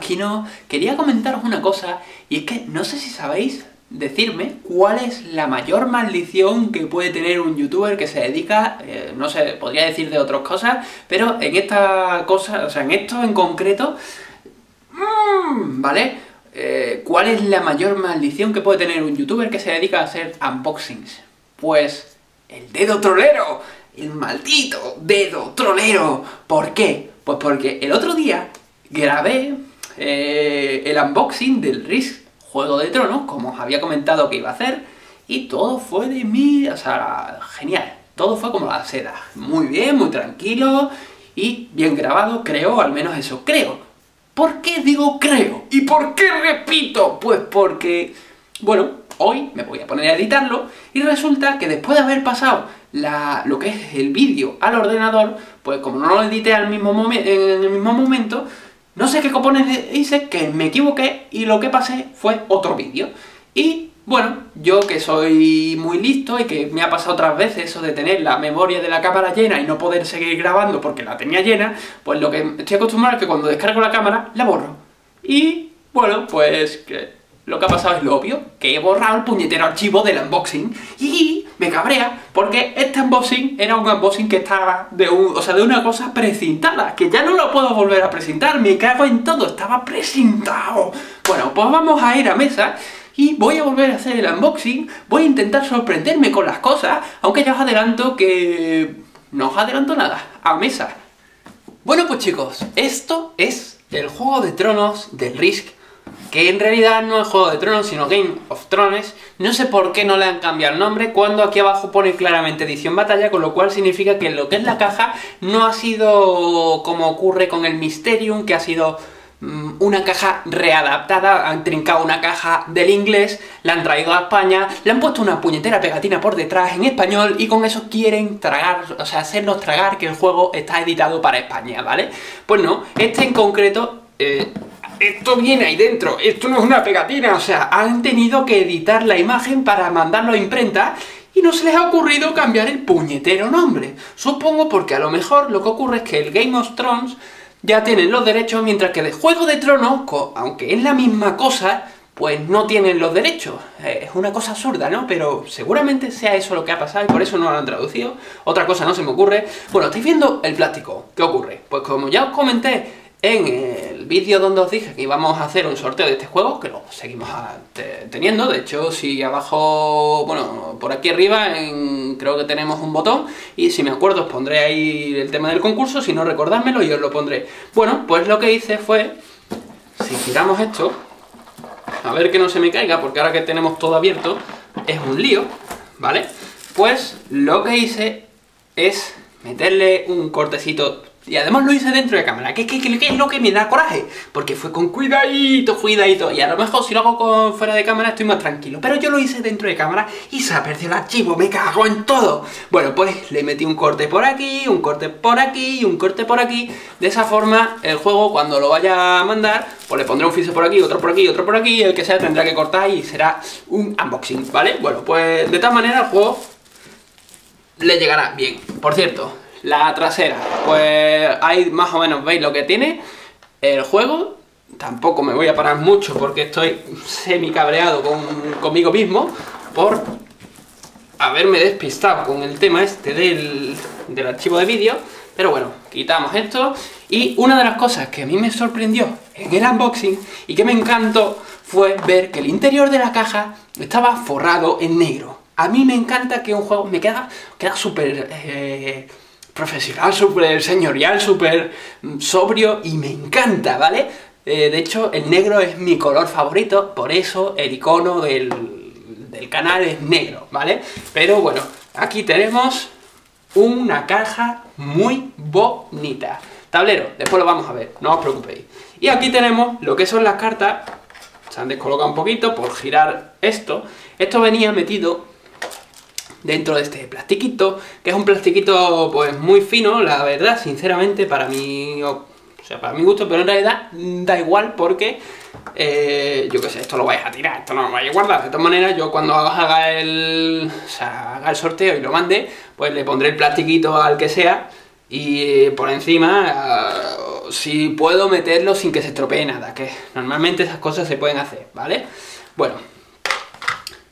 aquí no. Quería comentaros una cosa, y es que no sé si sabéis decirme cuál es la mayor maldición que puede tener un youtuber que se dedica, no sé, podría decir de otras cosas, pero en esta cosa, o sea, en esto en concreto, ¿vale? ¿Cuál es la mayor maldición que puede tener un youtuber que se dedica a hacer unboxings? Pues el dedo trolero, el maldito dedo trolero. ¿Por qué? Pues porque el otro día grabé el unboxing del Risk, Juego de Tronos, como os había comentado que iba a hacer, y todo fue de mí, o sea, genial, todo fue como la seda, muy bien, muy tranquilo, y bien grabado, creo, al menos eso, creo. ¿Por qué digo creo? ¿Y por qué repito? Pues porque, bueno, hoy me voy a poner a editarlo y resulta que después de haber pasado lo que es el vídeo al ordenador, pues como no lo edité en el mismo momento, no sé qué cojones hice, que me equivoqué y lo que pasé fue otro vídeo. Y bueno, yo que soy muy listo y que me ha pasado otras veces eso de tener la memoria de la cámara llena y no poder seguir grabando porque la tenía llena, pues lo que estoy acostumbrado es que cuando descargo la cámara, la borro. Y bueno, pues que lo que ha pasado es lo obvio, que he borrado el puñetero archivo del unboxing y me cabrea porque este unboxing era un unboxing que estaba de una cosa precintada, que ya no lo puedo volver a precintar, me cago en todo, estaba precintado. Bueno, pues vamos a ir a mesa. Y voy a volver a hacer el unboxing, voy a intentar sorprenderme con las cosas, aunque ya os adelanto que no os adelanto nada, a mesa. Bueno pues chicos, esto es el Juego de Tronos del Risk, que en realidad no es Juego de Tronos, sino Game of Thrones. No sé por qué no le han cambiado el nombre, cuando aquí abajo pone claramente edición batalla, con lo cual significa que lo que es la caja no ha sido como ocurre con el Mysterium, que ha sido una caja readaptada, han trincado una caja del inglés, la han traído a España, le han puesto una puñetera pegatina por detrás en español y con eso quieren tragar, o sea, hacernos tragar que el juego está editado para España, ¿vale? Pues no, este en concreto, esto viene ahí dentro, esto no es una pegatina, o sea, han tenido que editar la imagen para mandarlo a imprenta y no se les ha ocurrido cambiar el puñetero nombre. Supongo porque a lo mejor lo que ocurre es que el Game of Thrones ya tienen los derechos, mientras que de Juego de Tronos, aunque es la misma cosa, pues no tienen los derechos. Es una cosa absurda, ¿no? Pero seguramente sea eso lo que ha pasado y por eso no lo han traducido. Otra cosa no se me ocurre. Bueno, estáis viendo el plástico. ¿Qué ocurre? Pues como ya os comenté en el vídeo donde os dije que íbamos a hacer un sorteo de este juego, que lo seguimos teniendo, de hecho, si abajo, bueno, por aquí arriba, creo que tenemos un botón, y si me acuerdo os pondré ahí el tema del concurso, si no recordádmelo y os lo pondré. Bueno, pues lo que hice fue, si giramos esto, a ver que no se me caiga, porque ahora que tenemos todo abierto, es un lío, ¿vale? Pues lo que hice es meterle un cortecito. Y además lo hice dentro de cámara, que es lo que me da coraje, porque fue con cuidadito, cuidadito, y a lo mejor si lo hago fuera de cámara estoy más tranquilo, pero yo lo hice dentro de cámara y se ha perdido el archivo, me cago en todo. Bueno, pues le metí un corte por aquí, un corte por aquí y un corte por aquí, de esa forma el juego cuando lo vaya a mandar, pues le pondré un fiso por aquí, otro por aquí, otro por aquí, y el que sea tendrá que cortar y será un unboxing, ¿vale? Bueno, pues de tal manera el juego le llegará bien. Por cierto, la trasera, pues ahí más o menos veis lo que tiene el juego. Tampoco me voy a parar mucho porque estoy semi cabreado conmigo mismo por haberme despistado con el tema este del archivo de vídeo. Pero bueno, quitamos esto. Y una de las cosas que a mí me sorprendió en el unboxing y que me encantó fue ver que el interior de la caja estaba forrado en negro. A mí me encanta que un juego me queda súper profesional, súper señorial, súper sobrio y me encanta, ¿vale? De hecho, el negro es mi color favorito, por eso el icono del canal es negro, ¿vale? Pero bueno, aquí tenemos una caja muy bonita. Tablero, después lo vamos a ver, no os preocupéis. Y aquí tenemos lo que son las cartas, se han descolocado un poquito por girar esto. Esto venía metido dentro de este plastiquito, que es un plastiquito pues muy fino, la verdad, sinceramente, para mí, o sea, para mi gusto, pero en realidad da igual porque, yo qué sé, esto lo vais a tirar, esto no lo vais a guardar. De todas maneras, yo cuando haga el sorteo y lo mande, pues le pondré el plastiquito al que sea y por encima si puedo meterlo sin que se estropee nada, que normalmente esas cosas se pueden hacer, ¿vale? Bueno,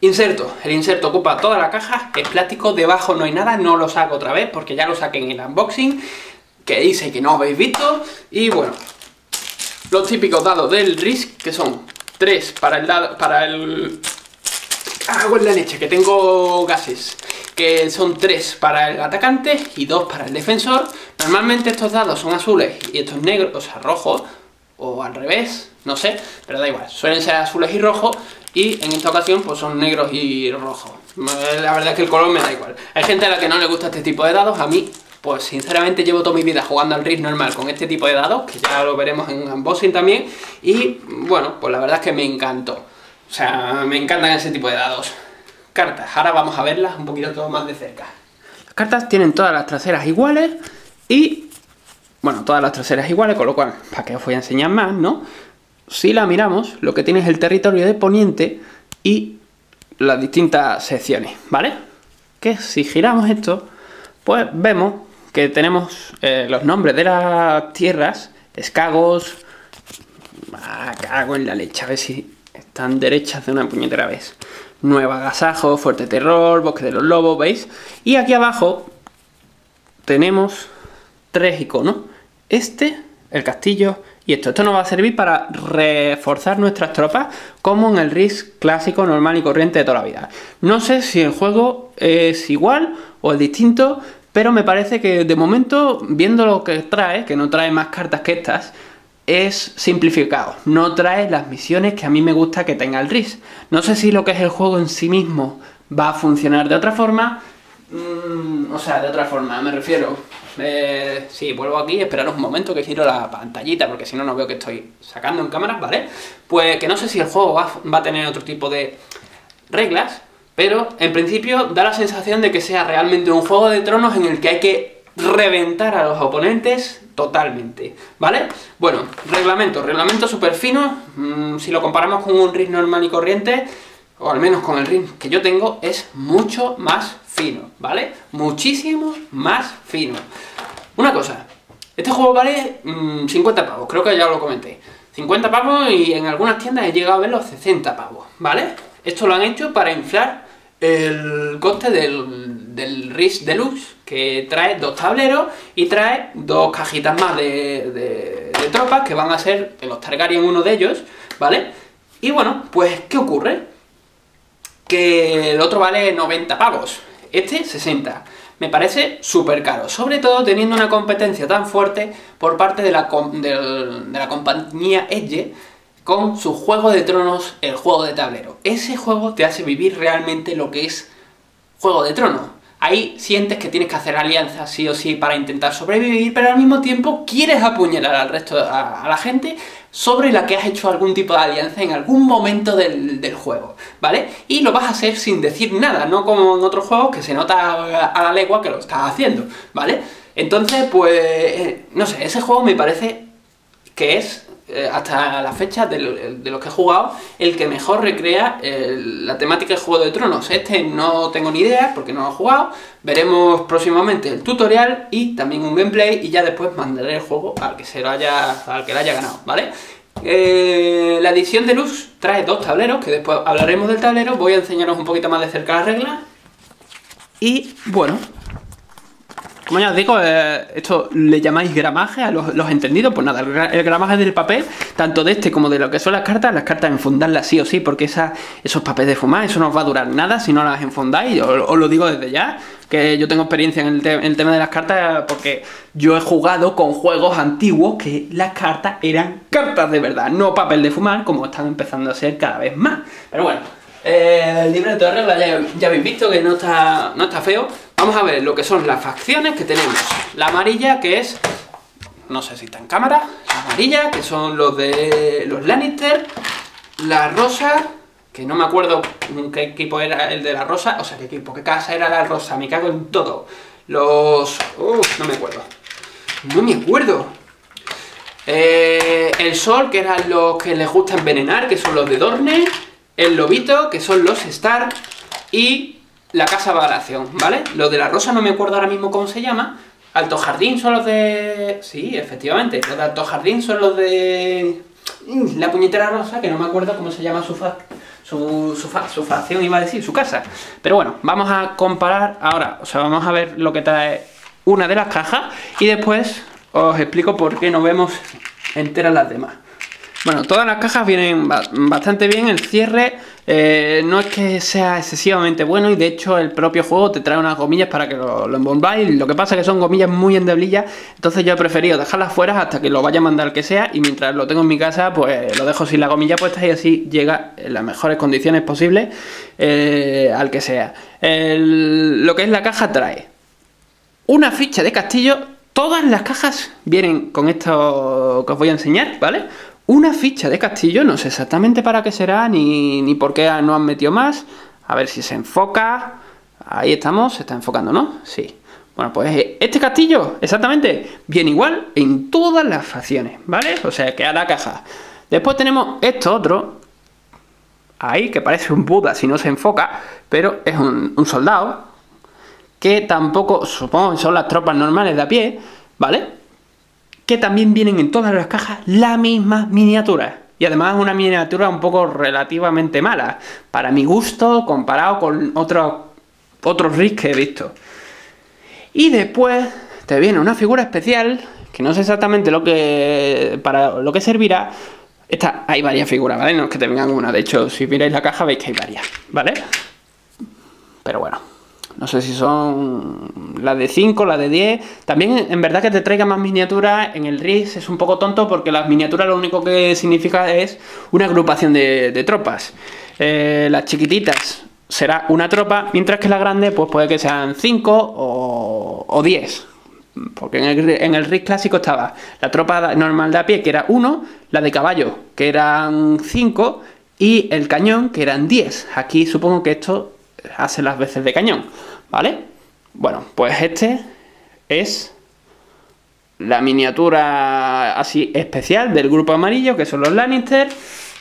inserto. El inserto ocupa toda la caja, es plástico, debajo no hay nada, no lo saco otra vez porque ya lo saqué en el unboxing, que hice que no habéis visto. Y bueno, los típicos dados del Risk, que son 3 para el dado, para el... Hago en la leche, que tengo gases, que son 3 para el atacante y 2 para el defensor. Normalmente estos dados son azules y estos negros, o sea, rojos, o al revés, no sé, pero da igual, suelen ser azules y rojos, y en esta ocasión pues son negros y rojos. La verdad es que el color me da igual. Hay gente a la que no le gusta este tipo de dados, a mí, pues sinceramente llevo toda mi vida jugando al Risk normal con este tipo de dados, que ya lo veremos en un unboxing también, y bueno, pues la verdad es que me encantó. O sea, me encantan ese tipo de dados. Cartas, ahora vamos a verlas un poquito todo más de cerca. Las cartas tienen todas las traseras iguales y... Bueno, todas las traseras iguales, con lo cual, ¿para qué os voy a enseñar más, no? Si la miramos, lo que tiene es el territorio de Poniente y las distintas secciones, ¿vale? Que si giramos esto, pues vemos que tenemos los nombres de las tierras, Escagos... Ah, cago en la leche, a ver si... Están derechas de una puñetera vez. Nueva Agasajo, Fuerte Terror, Bosque de los Lobos, ¿veis? Y aquí abajo tenemos 3 iconos. Este, el castillo y esto. Esto nos va a servir para reforzar nuestras tropas como en el Risk clásico, normal y corriente de toda la vida. No sé si el juego es igual o es distinto, pero me parece que de momento, viendo lo que trae, que no trae más cartas que estas, es simplificado, no trae las misiones que a mí me gusta que tenga el Risk. No sé si lo que es el juego en sí mismo va a funcionar de otra forma, o sea, de otra forma, me refiero. Sí, vuelvo aquí, esperaros un momento que giro la pantallita, porque si no, no veo que estoy sacando en cámaras, ¿vale? Pues que no sé si el juego va a tener otro tipo de reglas, pero en principio da la sensación de que sea realmente un Juego de Tronos en el que hay que reventar a los oponentes totalmente, ¿vale? Bueno, reglamento súper fino. Si lo comparamos con un Risk normal y corriente, o al menos con el Risk que yo tengo, es mucho más fino, ¿vale? Muchísimo más fino. Una cosa, este juego vale 50 pavos, creo que ya lo comenté, 50 pavos, y en algunas tiendas he llegado a ver los 60 pavos, ¿vale? Esto lo han hecho para inflar el coste del Risk Deluxe, que trae 2 tableros y trae 2 cajitas más de tropas, que van a ser los Targaryen, uno de ellos, ¿vale? Y bueno, pues ¿qué ocurre? Que el otro vale 90 pavos, este 60. Me parece súper caro, sobre todo teniendo una competencia tan fuerte por parte de la compañía Edge, con su Juego de Tronos, el juego de tablero. Ese juego te hace vivir realmente lo que es Juego de Tronos. Ahí sientes que tienes que hacer alianzas sí o sí para intentar sobrevivir, pero al mismo tiempo quieres apuñalar al resto, a la gente sobre la que has hecho algún tipo de alianza en algún momento del juego, ¿vale? Y lo vas a hacer sin decir nada, no como en otros juegos que se nota a la legua que lo estás haciendo, ¿vale? Entonces, pues, no sé, ese juego me parece que es... hasta la fecha de los que he jugado, el que mejor recrea la temática de Juego de Tronos. Este no tengo ni idea porque no lo he jugado. Veremos próximamente el tutorial y también un gameplay, y ya después mandaré el juego al que lo haya ganado, ¿vale? La edición deluxe trae 2 tableros, que después hablaremos del tablero. Voy a enseñaros un poquito más de cerca las reglas. Y bueno, como ya os digo, esto le llamáis gramaje a los entendidos. Pues nada, el gramaje del papel, tanto de este como de lo que son las cartas enfundarlas sí o sí, porque esos papeles de fumar, eso no os va a durar nada si no las enfundáis. Os lo digo desde ya, que yo tengo experiencia en el tema de las cartas, porque yo he jugado con juegos antiguos que las cartas eran cartas de verdad, no papel de fumar, como están empezando a ser cada vez más. Pero bueno, el libreto de reglas ya habéis visto que no está feo. Vamos a ver lo que son las facciones que tenemos. La amarilla, que es... No sé si está en cámara. La amarilla, que son los de los Lannister. La rosa, que no me acuerdo qué equipo era el de la rosa. O sea, qué casa era la rosa. Me cago en todo. Los... no me acuerdo. No me acuerdo. El sol, que eran los que les gusta envenenar, que son los de Dorne. El lobito, que son los Stark. Y... la casa Baratheon, ¿vale? Lo de la rosa no me acuerdo ahora mismo cómo se llama. Alto Jardín son los de... Sí, efectivamente, los de Alto Jardín son los de... La puñetera rosa, que no me acuerdo cómo se llama su facción, iba a decir, su casa. Pero bueno, vamos a comparar ahora, o sea, vamos a ver lo que trae una de las cajas y después os explico por qué no vemos enteras las demás. Bueno, todas las cajas vienen bastante bien, el cierre no es que sea excesivamente bueno y de hecho el propio juego te trae unas gomillas para que lo envolváis, lo que pasa es que son gomillas muy endeblillas, entonces yo he preferido dejarlas fuera hasta que lo vaya a mandar que sea y mientras lo tengo en mi casa pues lo dejo sin la gomilla puesta y así llega en las mejores condiciones posibles al que sea. Lo que es la caja trae una ficha de castillo, todas las cajas vienen con esto que os voy a enseñar, ¿vale? Una ficha de castillo, no sé exactamente para qué será, ni por qué no han metido más. A ver si se enfoca. Ahí estamos, se está enfocando, ¿no? Sí. Bueno, pues este castillo, exactamente, viene igual en todas las facciones, ¿vale? O sea, que a la caja. Después tenemos esto otro, ahí, que parece un Buda si no se enfoca, pero es un soldado, que tampoco, supongo que son las tropas normales de a pie, ¿vale? Que también vienen en todas las cajas la misma miniatura. Y además una miniatura un poco relativamente mala, para mi gusto, comparado con otros Risk que he visto. Y después te viene una figura especial, que no sé exactamente para lo que servirá. Hay varias figuras, ¿vale? No es que te vengan una, de hecho, si miráis la caja veis que hay varias, ¿vale? Pero bueno. No sé si son las de 5, las de 10. También, en verdad, que te traiga más miniaturas en el Risk es un poco tonto porque las miniaturas lo único que significa es una agrupación de tropas. Las chiquititas será una tropa, mientras que las grandes pues puede que sean 5 o 10. Porque en el Risk clásico estaba la tropa normal de a pie, que era 1, la de caballo, que eran 5, y el cañón, que eran 10. Aquí supongo que esto hace las veces de cañón, ¿vale? Bueno, pues este es la miniatura así especial del grupo amarillo, que son los Lannister.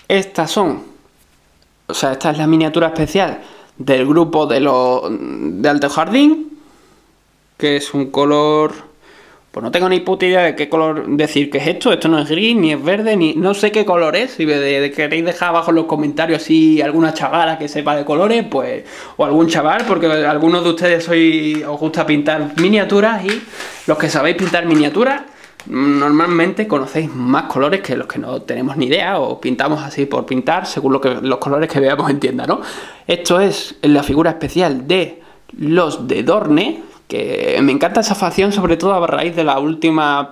Esta es la miniatura especial del grupo de Alto Jardín, que es un color... Pues no tengo ni puta idea de qué color decir que es esto. Esto no es gris, ni es verde, ni... No sé qué color es. Si queréis dejar abajo en los comentarios así alguna chavala que sepa de colores, pues... O algún chaval, porque algunos de ustedes os gusta pintar miniaturas y los que sabéis pintar miniaturas normalmente conocéis más colores que los que no tenemos ni idea o pintamos así por pintar según los colores que veamos en tienda, ¿no? Esto es la figura especial de los de Dorne, que me encanta esa facción, sobre todo a raíz de los últimos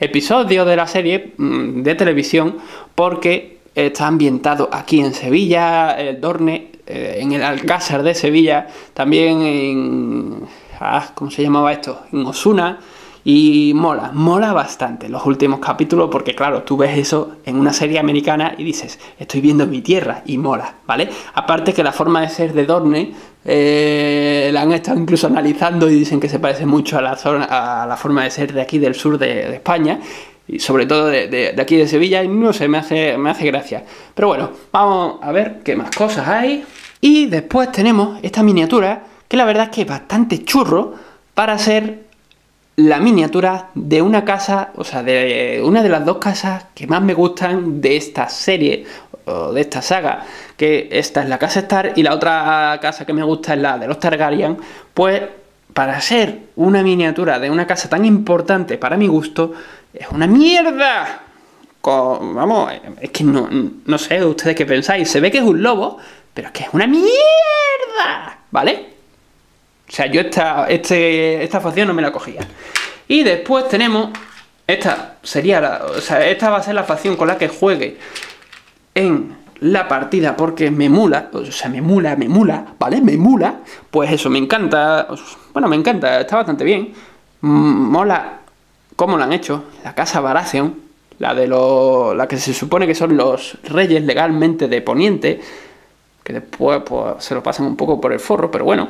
episodios de la serie de televisión, porque está ambientado aquí en Sevilla, el Dorne, en el Alcázar de Sevilla, también en... ¿cómo se llamaba esto? En Osuna, y mola bastante los últimos capítulos, porque claro, tú ves eso en una serie americana y dices, estoy viendo mi tierra, y mola, ¿vale? Aparte que la forma de ser de Dorne la han estado incluso analizando y dicen que se parece mucho a la forma de ser de aquí del sur de España, y sobre todo de aquí de Sevilla, y no sé, me hace gracia. Pero bueno, vamos a ver qué más cosas hay. Y después tenemos esta miniatura, que la verdad es que es bastante churro para ser la miniatura de una casa, o sea, de una de las dos casas que más me gustan de esta serie o de esta saga, que esta es la casa Stark y la otra casa que me gusta es la de los Targaryen. Pues para ser una miniatura de una casa tan importante para mi gusto, es una mierda. Vamos, es que no sé ustedes qué pensáis, se ve que es un lobo, pero es que es una mierda, ¿vale? O sea, yo esta facción no me la cogía. Y después tenemos... Esta va a ser la facción con la que juegue en la partida, porque me mula, ¿vale? Me mula. Pues eso, me encanta. Bueno, me encanta, está bastante bien. Mola cómo lo han hecho. La casa Baratheon, la que se supone que son los reyes legalmente de Poniente, que después pues, se lo pasan un poco por el forro, pero bueno...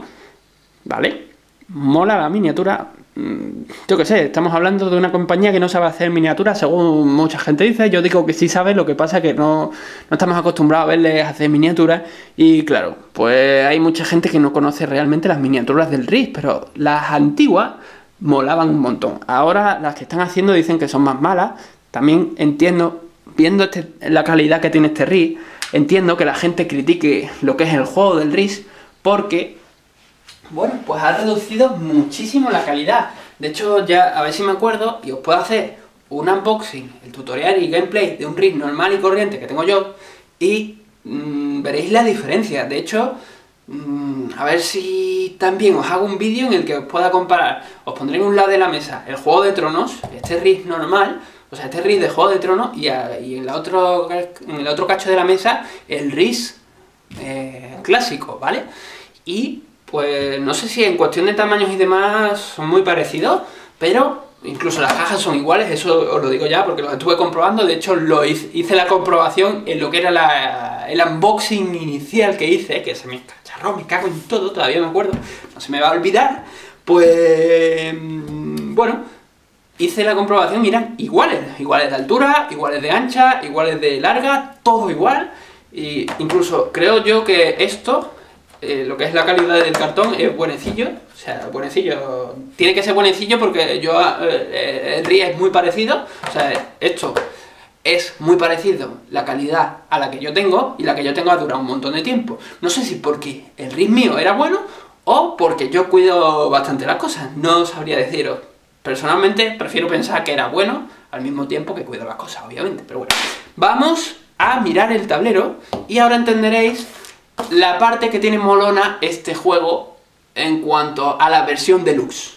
¿Vale? Mola la miniatura, Yo qué sé, estamos hablando de una compañía que no sabe hacer miniaturas, según mucha gente dice. Yo digo que sí sabe, lo que pasa es que no estamos acostumbrados a verles hacer miniaturas. Y claro, pues hay mucha gente que no conoce realmente las miniaturas del Risk, pero las antiguas molaban un montón. Ahora las que están haciendo dicen que son más malas. También entiendo, viendo la calidad que tiene este Risk, entiendo que la gente critique lo que es el juego del Risk, porque... bueno, pues ha reducido muchísimo la calidad. De hecho, ya a ver si me acuerdo y os puedo hacer un unboxing, el tutorial y gameplay de un Risk normal y corriente que tengo yo, y veréis la diferencia. De hecho, a ver si también os hago un vídeo en el que os pueda comparar. Os pondré en un lado de la mesa el Juego de Tronos, este Risk normal, o sea, este Risk de Juego de Tronos, y en el otro cacho de la mesa el Risk clásico, ¿vale? Y... pues no sé si en cuestión de tamaños y demás son muy parecidos, pero incluso las cajas son iguales, eso os lo digo ya porque lo estuve comprobando. De hecho, hice la comprobación en lo que era el unboxing inicial que hice, que se me escacharró, me cago en todo, todavía me acuerdo, no se me va a olvidar. Pues bueno, hice la comprobación y eran iguales, iguales de altura, iguales de ancha, iguales de larga, todo igual. E incluso creo yo que esto... lo que es la calidad del cartón es buenecillo, o sea, buenecillo, tiene que ser buenecillo porque yo el Risk es muy parecido, o sea, esto es muy parecido la calidad a la que yo tengo, y la que yo tengo ha durado un montón de tiempo. No sé si porque el Risk mío era bueno o porque yo cuido bastante las cosas, no sabría deciros. Personalmente prefiero pensar que era bueno al mismo tiempo que cuido las cosas, obviamente, pero bueno. Vamos a mirar el tablero y ahora entenderéis la parte que tiene molona este juego en cuanto a la versión deluxe.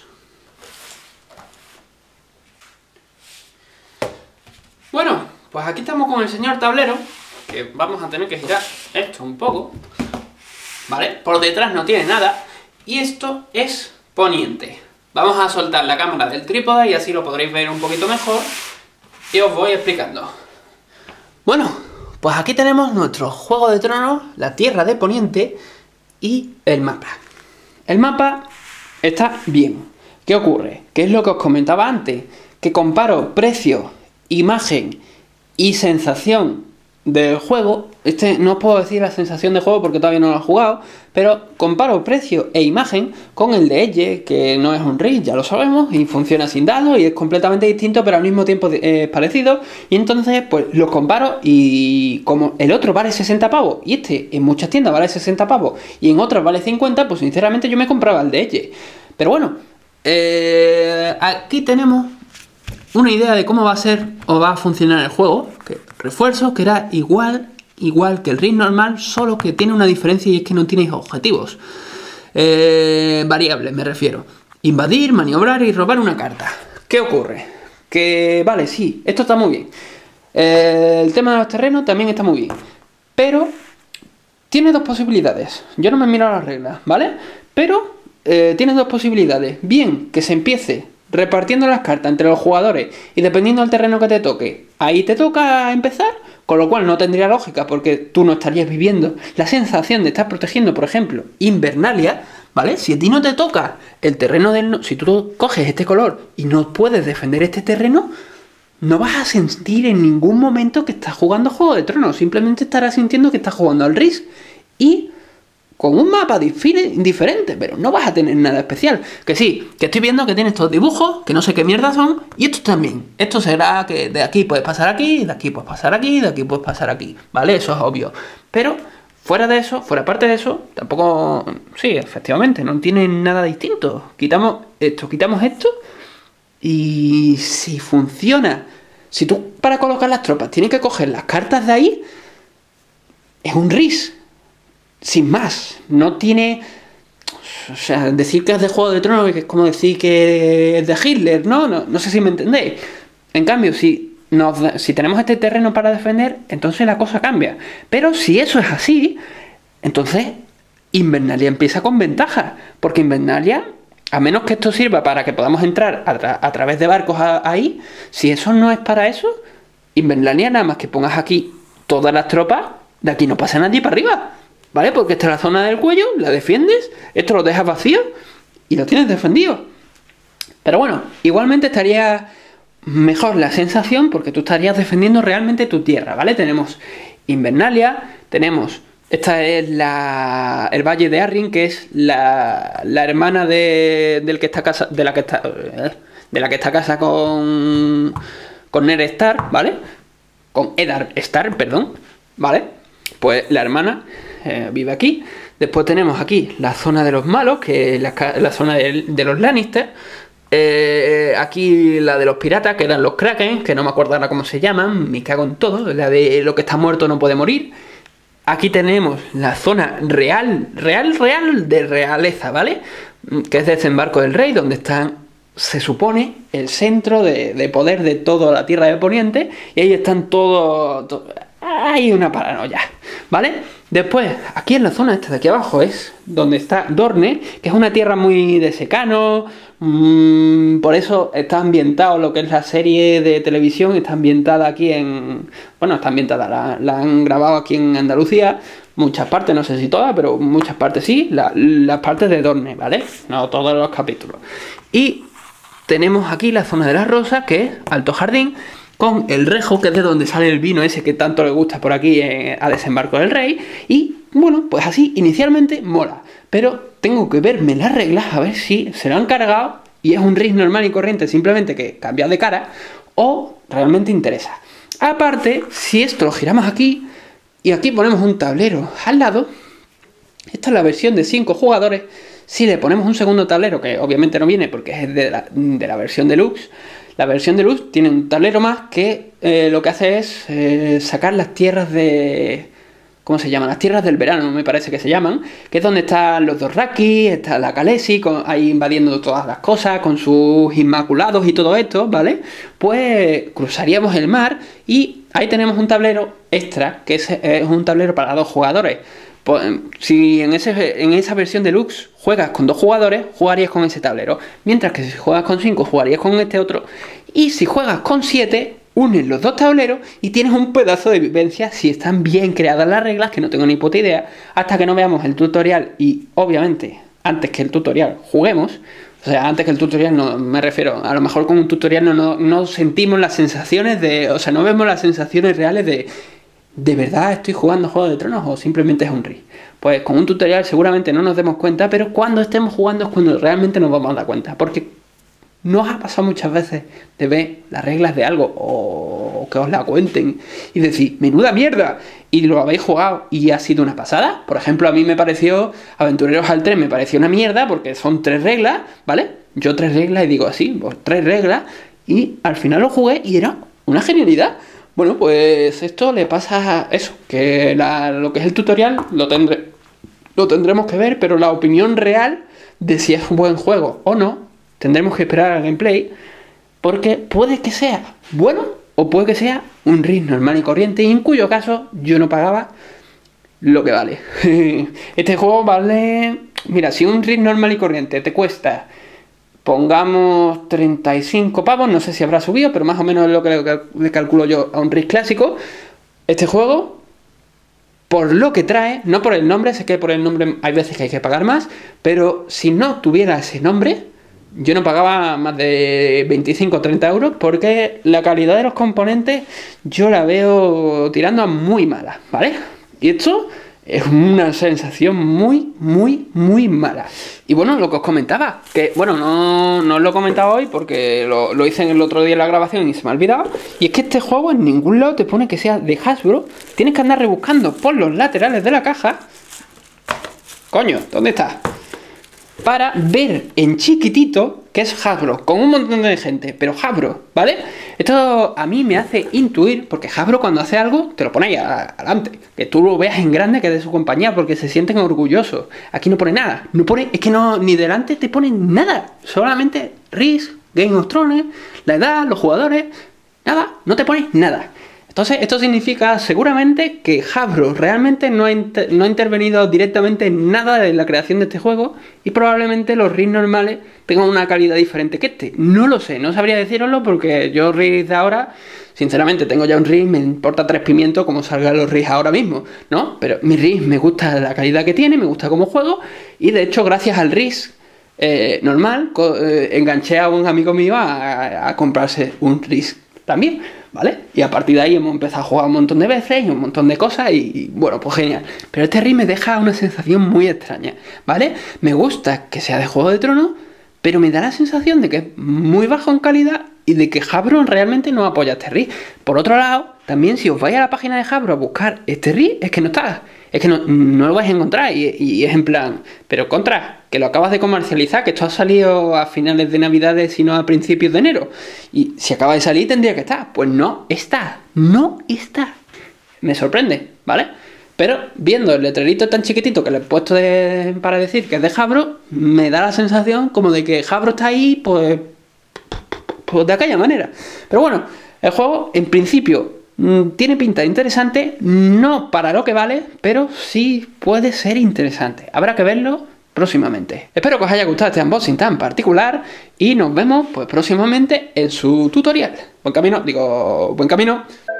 Bueno, pues aquí estamos con el señor tablero, que vamos a tener que girar esto un poco, ¿vale? Por detrás no tiene nada, y esto es Poniente. Vamos a soltar la cámara del trípode y así lo podréis ver un poquito mejor, y os voy explicando. Bueno, pues aquí tenemos nuestro Juego de Tronos, la Tierra de Poniente y el mapa. El mapa está bien. ¿Qué ocurre? ¿Qué es lo que os comentaba antes? Que comparo precio, imagen y sensación del juego. Este no os puedo decir la sensación de juego porque todavía no lo he jugado, pero comparo precio e imagen con el de Edge, que no es un Risk, ya lo sabemos, y funciona sin dados y es completamente distinto, pero al mismo tiempo es parecido. Y entonces pues los comparo, y como el otro vale 60 pavos y este en muchas tiendas vale 60 pavos y en otras vale 50, pues sinceramente yo me compraba el de Edge. Pero bueno, aquí tenemos una idea de cómo va a ser o va a funcionar el juego. Que refuerzos, que era igual que el Risk normal, solo que tiene una diferencia, y es que no tienes objetivos variables, me refiero. Invadir, maniobrar y robar una carta. ¿Qué ocurre? Que vale, sí, esto está muy bien, el tema de los terrenos también está muy bien, pero tiene dos posibilidades. Yo no me he mirado las reglas, ¿vale? Pero tiene dos posibilidades. Bien, que se empiece repartiendo las cartas entre los jugadores, y dependiendo del terreno que te toque, ahí te toca empezar, con lo cual no tendría lógica porque tú no estarías viviendo la sensación de estar protegiendo, por ejemplo, Invernalia, ¿vale? Si a ti no te toca el terreno del... si tú coges este color y no puedes defender este terreno, no vas a sentir en ningún momento que estás jugando Juego de Tronos, simplemente estarás sintiendo que estás jugando al Risk, y... con un mapa diferente, pero no vas a tener nada especial. Que sí, que estoy viendo que tiene estos dibujos, que no sé qué mierda son, y estos también. Esto será que de aquí puedes pasar aquí, de aquí puedes pasar aquí, de aquí puedes pasar aquí, ¿vale? Eso es obvio. Pero fuera de eso, fuera parte de eso, tampoco... sí, efectivamente, no tiene nada distinto. Quitamos esto, y si funciona... si tú para colocar las tropas tienes que coger las cartas de ahí, es un Risk. Sin más, no tiene... o sea, decir que es de Juego de Tronos es como decir que es de Hitler, ¿no? No sé si me entendéis. En cambio, si tenemos este terreno para defender, entonces la cosa cambia. Pero si eso es así, entonces Invernalia empieza con ventaja. Porque Invernalia, a menos que esto sirva para que podamos entrar a través de barcos ahí, si eso no es para eso, Invernalia, nada más que pongas aquí todas las tropas, de aquí no pasa nadie para arriba, ¿vale? Porque esta es la zona del cuello, la defiendes, esto lo dejas vacío y lo tienes defendido. Pero bueno, igualmente estaría mejor la sensación porque tú estarías defendiendo realmente tu tierra, ¿vale? Tenemos Invernalia, tenemos... Esta es el Valle de Arryn, que es la hermana de la que está casada con Ned Stark, ¿vale? Con Eddard Stark, perdón, ¿vale? Pues la hermana vive aquí. Después tenemos aquí la zona de los malos, que es la zona de los Lannister. Aquí la de los piratas, que eran los Kraken, que no me acuerdo ahora cómo se llaman, me cago en todo. La de lo que está muerto no puede morir. Aquí tenemos la zona real de realeza, ¿vale? Que es Desembarco del Rey, donde está, se supone, el centro de poder de toda la tierra de Poniente. Y ahí están todos... Hay una paranoia, ¿vale? Después, aquí en la zona esta de aquí abajo es donde está Dorne, que es una tierra muy de secano. Por eso está ambientado lo que es la serie de televisión, está ambientada aquí en... Bueno, está ambientada, la han grabado aquí en Andalucía, muchas partes, no sé si todas, pero muchas partes sí, las partes de Dorne, ¿vale? No todos los capítulos. Y tenemos aquí la zona de las rosas, que es Alto Jardín, con el Rejo, que es de donde sale el vino ese que tanto le gusta por aquí a Desembarco del Rey. Y bueno, pues así inicialmente mola, pero tengo que verme las reglas a ver si se lo han cargado y es un Risk normal y corriente, simplemente que cambia de cara, o realmente interesa. Aparte, si esto lo giramos aquí y aquí ponemos un tablero al lado, esta es la versión de 5 jugadores. Si le ponemos un segundo tablero, que obviamente no viene porque es de la versión deluxe, la versión deluxe tiene un tablero más que lo que hace es sacar las tierras de... ¿Cómo se llaman? Las tierras del verano, me parece que se llaman, que es donde están los Dothraki, está la Khaleesi, ahí invadiendo todas las cosas, con sus inmaculados y todo esto, ¿vale? Pues cruzaríamos el mar y ahí tenemos un tablero extra, que es un tablero para 2 jugadores. Si en esa versión deluxe juegas con 2 jugadores, jugarías con ese tablero. Mientras que si juegas con 5, jugarías con este otro. Y si juegas con 7, unes los 2 tableros y tienes un pedazo de vivencia si están bien creadas las reglas, que no tengo ni puta idea. Hasta que no veamos el tutorial y, obviamente, antes que el tutorial juguemos. O sea, antes que el tutorial no me refiero, a lo mejor con un tutorial no sentimos las sensaciones de... O sea, no vemos las sensaciones reales de... ¿De verdad estoy jugando Juego de Tronos o simplemente es un Risk? Pues con un tutorial seguramente no nos demos cuenta, pero cuando estemos jugando es cuando realmente nos vamos a dar cuenta. Porque nos ha pasado muchas veces de ver las reglas de algo o que os la cuenten y decir, ¡menuda mierda! Y lo habéis jugado y ha sido una pasada. Por ejemplo, a mí me pareció Aventureros al 3, me pareció una mierda porque son 3 reglas, ¿vale? Yo 3 reglas y digo así, pues 3 reglas, y al final lo jugué y era una genialidad. Bueno, pues esto le pasa a eso, que lo que es el tutorial lo tendremos que ver, pero la opinión real de si es un buen juego o no, tendremos que esperar al gameplay, porque puede que sea bueno o puede que sea un Risk normal y corriente, y en cuyo caso yo no pagaba lo que vale. Este juego vale... Mira, si un Risk normal y corriente te cuesta... Pongamos 35 pavos, no sé si habrá subido, pero más o menos es lo que le calculo yo a un Risk clásico. Este juego, por lo que trae, no por el nombre, sé que por el nombre hay veces que hay que pagar más, pero si no tuviera ese nombre, yo no pagaba más de 25 o 30 euros, porque la calidad de los componentes yo la veo tirando a muy mala, ¿vale? Y esto... es una sensación muy, muy, muy mala. Y bueno, lo que os comentaba, que bueno, no os lo he comentado hoy porque lo hice el otro día en la grabación y se me ha olvidado. Y es que este juego en ningún lado te pone que sea de Hasbro. Tienes que andar rebuscando por los laterales de la caja. Coño, ¿dónde está? Para ver en chiquitito que es Hasbro, con un montón de gente, pero Hasbro, ¿vale? Esto a mí me hace intuir, porque Hasbro cuando hace algo, te lo pone ahí adelante, que tú lo veas en grande, que es de su compañía, porque se sienten orgullosos. Aquí no pone nada, no pone, es que no, ni delante te ponen nada, solamente Risk, Game of Thrones, la edad, los jugadores, nada, no te pones nada. Entonces esto significa seguramente que Hasbro realmente no ha intervenido directamente en nada de la creación de este juego, y probablemente los Risk normales tengan una calidad diferente que este. No lo sé, no sabría decíroslo porque yo Risk de ahora, sinceramente tengo ya un Risk, me importa 3 pimientos como salgan los Risk ahora mismo, ¿no? Pero mi Risk me gusta la calidad que tiene, me gusta cómo juego, y de hecho gracias al Risk normal, enganché a un amigo mío a comprarse un Risk también, ¿vale? Y a partir de ahí hemos empezado a jugar un montón de veces y un montón de cosas y bueno, pues genial. Pero este Risk me deja una sensación muy extraña, ¿vale? Me gusta que sea de Juego de Tronos, pero me da la sensación de que es muy bajo en calidad y de que Hasbro realmente no apoya este Risk. Por otro lado, también si os vais a la página de Hasbro a buscar este Risk, es que no está, es que no lo vais a encontrar y es en plan, pero contra, que lo acabas de comercializar, que esto ha salido a finales de Navidades, sino a principios de enero, y si acaba de salir tendría que estar, pues no está, no está. Me sorprende, ¿vale? Pero viendo el letrerito tan chiquitito que le he puesto para decir que es de Hasbro, me da la sensación como de que Hasbro está ahí, pues de aquella manera. Pero bueno, el juego en principio tiene pinta interesante, no para lo que vale, pero sí puede ser interesante. Habrá que verlo próximamente. Espero que os haya gustado este unboxing tan particular y nos vemos pues próximamente en su tutorial. Buen camino, digo, buen camino.